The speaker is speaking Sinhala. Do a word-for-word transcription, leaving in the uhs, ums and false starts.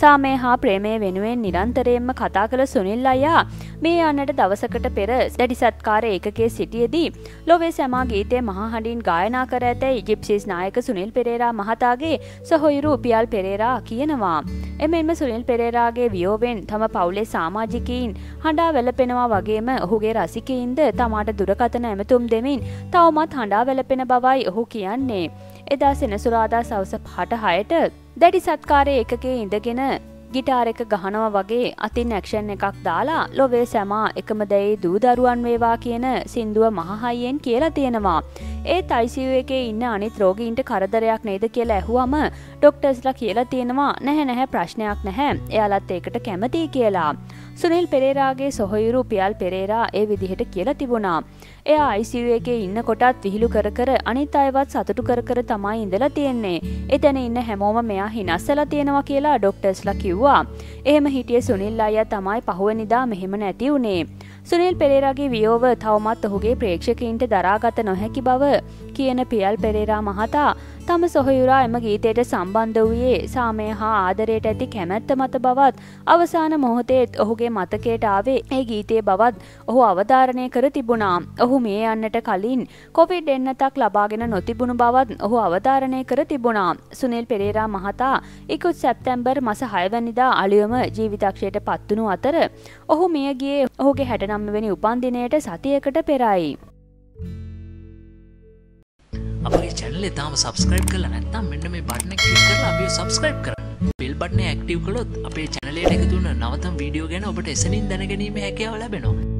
සාමය හා ප්‍රේමය වෙනුවෙන් නිරන්තරයෙන්ම කතා කළ සුනිල් අයියා මේ අනට දවසකට පෙර දැඩි සත්කාර ඒකකයේ සිටියේදී ලෝවේ සමා ගීතේ මහා හඬින් ගායනා කර ඇත ඊජිප්සිස් නායක සුනිල් පෙරේරා මහතාගේ සොහොයුරු පියල් පෙරේරා කියනවා එමෙන්ම සුනිල් පෙරේරාගේ වියෝවෙන් තම පවුලේ සමාජිකයින් හඬා වැළපෙනවා වගේම ඔහුගේ රසිකයින්ද තමාට දුරකතන ඇමතුම් දෙමින් තවමත් හඬා වැළපෙන බවයි ඔහු කියන්නේ එදා සෙනසුරාදා සවස පහට හයට දැඩි සත්කාරයේ එකකේ ඉඳගෙන ගිටාර් එක ගහනවා වගේ අතින් ඇක්ෂන් එකක් දාලා ලොවේ සැමා එකම දෙයි දූ දරුවන් වේවා කියන සින්දුව මහහයියෙන් කියලා තියෙනවා. ඒත් I C U එකේ ඉන්න අනිත් රෝගීන්ට කරදරයක් නේද කියලා ඇහුවම ડોක්ටර්ස්ලා කියලා තියෙනවා නැහැ නැහැ ප්‍රශ්නයක් නැහැ. එයාලත් ඒකට කැමතියි කියලා. සුනිල් පෙරේරාගේ සොහොයුරු පියල් පෙරේරා ඒ විදිහට කියලා තිබුණා. එයා I C U එකේ ඉන්නකොටත් විහිළු කර කර අනිත් අයවත් සතුටු කර කර තමයි ඉඳලා තියන්නේ. එතන ඉන්න හැමෝම මෙයා හිනස්සලා තියෙනවා කියලා ડોක්ටර්ස්ලා කිව්වා. එහෙම හිටියේ සුනිල් අයියා තමයි පහුවෙනිදා මෙහෙම නැති වුනේ. සුනිල් පෙරේරාගේ වියෝව තවමත් ඔහුගේ ප්‍රේක්ෂකයින්ට දරාගත නොහැකි බව කියන පියල් පෙරේරා මහතා තම සොහොයුරා එම ගීතයට සම්බන්ධ වූයේ සාමය හා ආදරයට ඇති කැමැත්ත මත බවත් අවසාන මොහොතේත් ඔහුගේ මතකයට ආවේ ඒ ගීතයේ බවත් ඔහු අවධාරණය කර තිබුණා. ඔහු මේ යන්නට කලින් කොවිඩ් එන්නතක් ලබාගෙන නොතිබුණු බවත් ඔහු අවධාරණය කර තිබුණා. සුනිල් පෙරේරා මහතා ඉකුත් සැප්තැම්බර් මාස හය වෙනිදා අලුයම ජීවිතක්ෂයට පත් වුණු අතර ඔහු මිය ගියේ ඔහුගේ හැට නවය වෙනි උපන්දිනයට සතියකට පෙරයි. अपने चैनल ताम सब्सक्राइब कर लेना मेन में बटन क्लिक कर अभी सब्सक्राइब कर बेल बटन एक्टिव करो अपने चैनल नवतम वीडियो गए ना बट ऐसे नहीं देने के नहीं मैं क्या वाला बनो।